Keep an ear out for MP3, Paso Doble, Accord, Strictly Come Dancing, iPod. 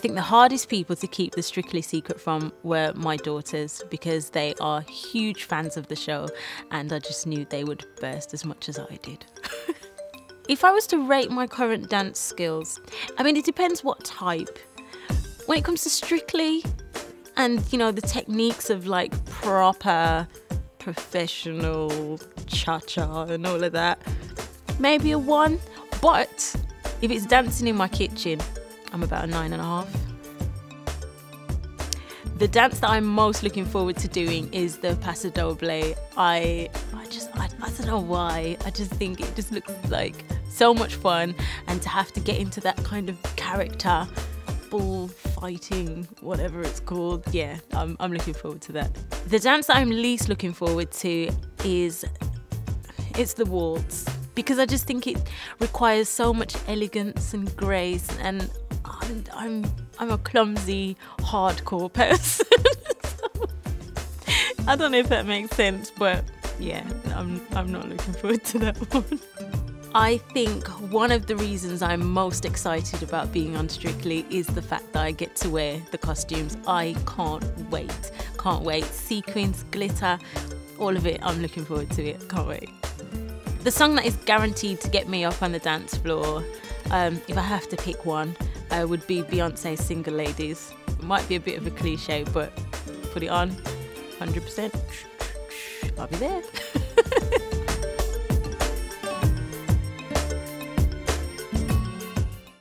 think the hardest people to keep the Strictly secret from were my daughters, because they are huge fans of the show and I just knew they would burst as much as I did. If I was to rate my current dance skills, I mean, it depends what type. When it comes to Strictly and, you know, the techniques of like proper professional cha-cha and all of that, maybe a 1. But if it's dancing in my kitchen, I'm about a 9.5. The dance that I'm most looking forward to doing is the Paso Doble. I don't know why. I just think it just looks like so much fun, and to have to get into that kind of character, ball fighting, whatever it's called. Yeah, I'm looking forward to that. The dance that I'm least looking forward to is, it's the waltz, because I just think it requires so much elegance and grace, and I'm a clumsy, hardcore person. So, I don't know if that makes sense, but yeah, I'm not looking forward to that one. I think one of the reasons I'm most excited about being on Strictly is the fact that I get to wear the costumes. I can't wait, can't wait. Sequins, glitter, all of it, I'm looking forward to it, can't wait. The song that is guaranteed to get me up on the dance floor, if I have to pick one, would be Beyonce's Single Ladies. It might be a bit of a cliche, but put it on, 100%, I'll be there.